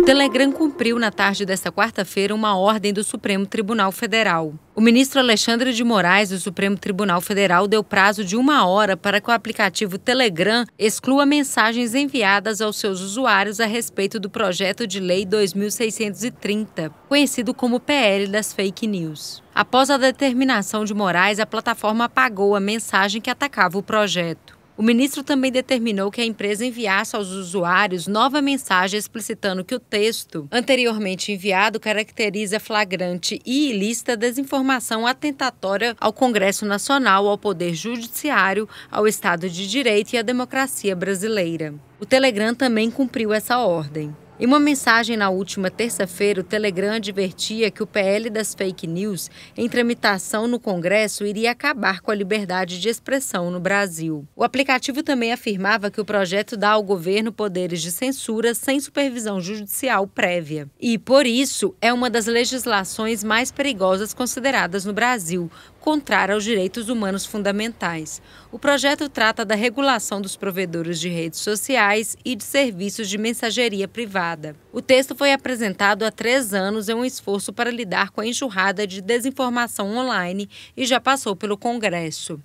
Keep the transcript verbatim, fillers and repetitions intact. O Telegram cumpriu na tarde desta quarta-feira uma ordem do Supremo Tribunal Federal. O ministro Alexandre de Moraes, do Supremo Tribunal Federal, deu prazo de uma hora para que o aplicativo Telegram exclua mensagens enviadas aos seus usuários a respeito do projeto de lei dois mil seiscentos e trinta, conhecido como P L das Fake News. Após a determinação de Moraes, a plataforma apagou a mensagem que atacava o projeto. O ministro também determinou que a empresa enviasse aos usuários nova mensagem explicitando que o texto anteriormente enviado caracteriza flagrante e ilícita desinformação atentatória ao Congresso Nacional, ao Poder Judiciário, ao Estado de Direito e à democracia brasileira. O Telegram também cumpriu essa ordem. Em uma mensagem na última terça-feira, o Telegram advertia que o P L das Fake News, em tramitação no Congresso, iria acabar com a liberdade de expressão no Brasil. O aplicativo também afirmava que o projeto dá ao governo poderes de censura sem supervisão judicial prévia. E, por isso, é uma das legislações mais perigosas consideradas no Brasil, contrária aos direitos humanos fundamentais. O projeto trata da regulação dos provedores de redes sociais e de serviços de mensageria privada. O texto foi apresentado há três anos em um esforço para lidar com a enxurrada de desinformação online e já passou pelo Congresso.